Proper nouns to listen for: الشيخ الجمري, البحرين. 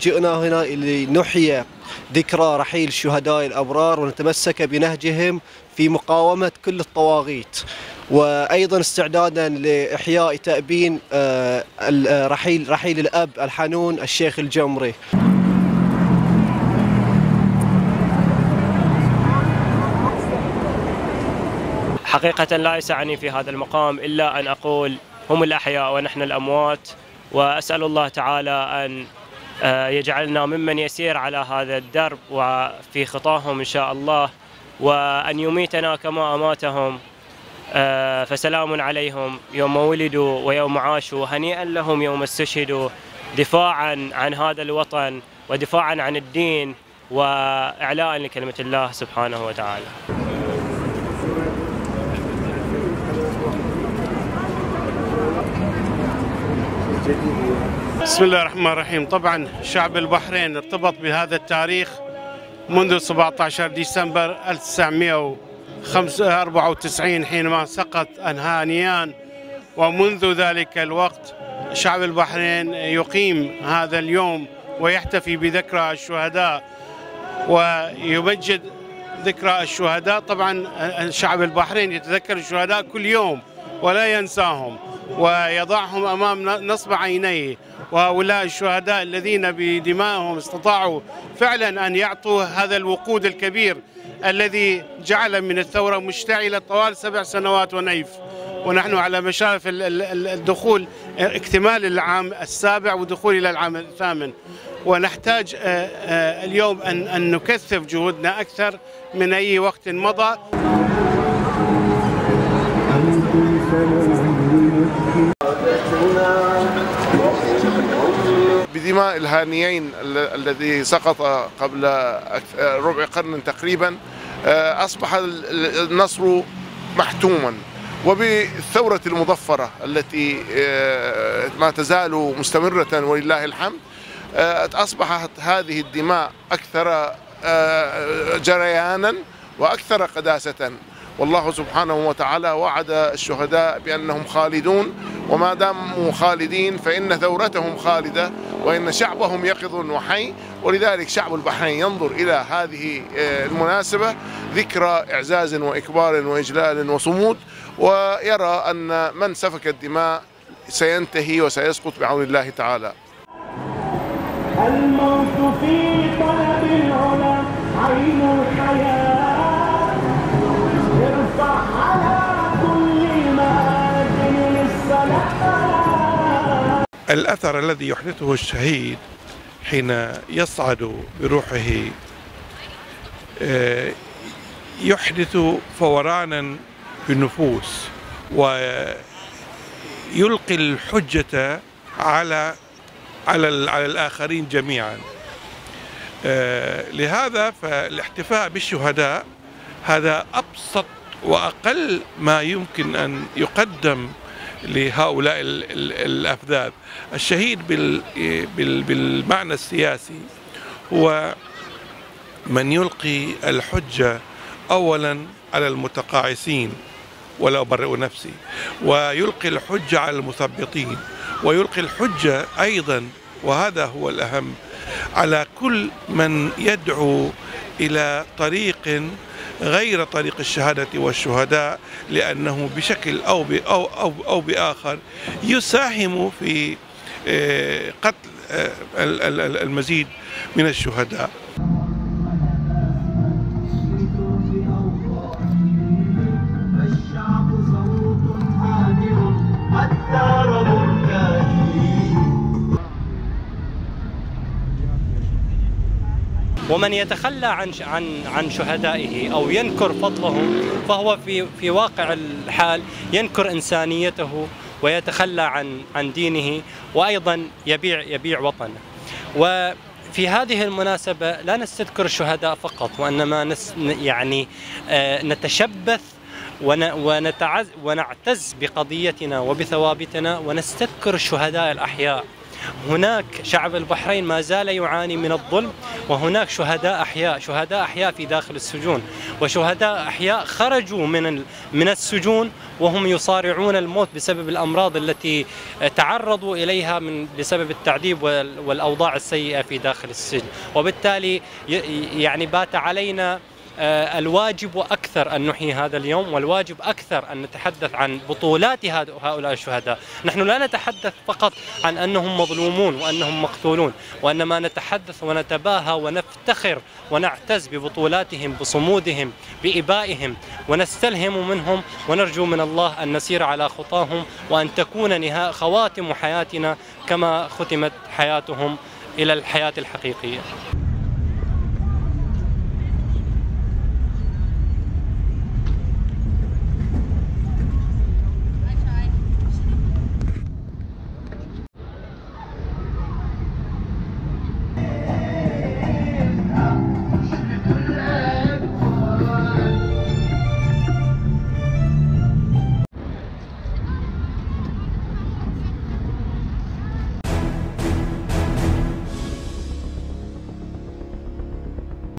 جئنا هنا لنحيي ذكرى رحيل الشهداء الأبرار ونتمسك بنهجهم في مقاومة كل الطواغيت، وأيضا استعدادا لإحياء تأبين رحيل الأب الحنون الشيخ الجمري. حقيقة لا يسعني في هذا المقام إلا أن أقول هم الأحياء ونحن الأموات، وأسأل الله تعالى أن يجعلنا ممن يسير على هذا الدرب وفي خطاهم إن شاء الله، وأن يميتنا كما أماتهم، فسلام عليهم يوم ولدوا ويوم عاشوا، هنيئا لهم يوم استشهدوا، دفاعا عن هذا الوطن ودفاعا عن الدين وإعلاء لكلمة الله سبحانه وتعالى. بسم الله الرحمن الرحيم. طبعا شعب البحرين ارتبط بهذا التاريخ منذ 17 ديسمبر 1994 حينما سقط أنهانيان، ومنذ ذلك الوقت شعب البحرين يقيم هذا اليوم ويحتفي بذكرى الشهداء ويمجد ذكرى الشهداء. طبعا شعب البحرين يتذكر الشهداء كل يوم ولا ينساهم ويضعهم أمام نصب عينيه، وهؤلاء الشهداء الذين بدمائهم استطاعوا فعلا أن يعطوا هذا الوقود الكبير الذي جعل من الثورة مشتعلة طوال 7 سنوات ونيف، ونحن على مشارف الدخول اكتمال العام السابع ودخول إلى العام الثامن، ونحتاج اليوم أن نكثف جهودنا أكثر من أي وقت مضى. بدماء الهانيين الذي سقط قبل ربع قرن تقريبا أصبح النصر محتوما، وبالثورة المظفرة التي ما تزال مستمرة ولله الحمد أصبحت هذه الدماء أكثر جريانا وأكثر قداسة، والله سبحانه وتعالى وعد الشهداء بأنهم خالدون، وما داموا خالدين فإن ثورتهم خالدة وإن شعبهم يقظ وحي، ولذلك شعب البحرين ينظر إلى هذه المناسبة ذكرى إعزاز وإكبار وإجلال وصمود، ويرى أن من سفك الدماء سينتهي وسيسقط بعون الله تعالى. الموت في طلب العلا عين الحياة، الأثر الذي يحدثه الشهيد حين يصعد بروحه يحدث فورانا في النفوس، ويلقي الحجة على الآخرين جميعا. لهذا فالاحتفاء بالشهداء هذا أبسط وأقل ما يمكن أن يقدم لهؤلاء الأفذاذ. الشهيد بالمعنى السياسي هو من يلقي الحجة أولا على المتقاعسين ولا أبرئ نفسي، ويلقي الحجة على المثبطين، ويلقي الحجة أيضا وهذا هو الأهم على كل من يدعو إلى طريق غير طريق الشهادة والشهداء، لأنه بشكل أو بآخر يساهم في قتل المزيد من الشهداء. ومن يتخلى عن شهدائه أو ينكر فضلهم فهو في واقع الحال ينكر إنسانيته ويتخلى عن دينه، وأيضا يبيع وطنه. وفي هذه المناسبة لا نستذكر الشهداء فقط، وإنما نتشبث ونعتز بقضيتنا وبثوابتنا، ونستذكر الشهداء الأحياء هناك شعب البحرين ما زال يعاني من الظلم، وهناك شهداء أحياء في داخل السجون، وشهداء أحياء خرجوا من السجون وهم يصارعون الموت بسبب الأمراض التي تعرضوا إليها بسبب التعذيب والأوضاع السيئة في داخل السجن. وبالتالي يعني بات علينا الواجب أكثر أن نحيي هذا اليوم، والواجب أكثر أن نتحدث عن بطولات هؤلاء الشهداء. نحن لا نتحدث فقط عن أنهم مظلومون وأنهم مقتولون، وإنما نتحدث ونتباهى ونفتخر ونعتز ببطولاتهم، بصمودهم، بإبائهم، ونستلهم منهم، ونرجو من الله أن نسير على خطاهم، وأن تكون خواتم حياتنا كما ختمت حياتهم إلى الحياة الحقيقية.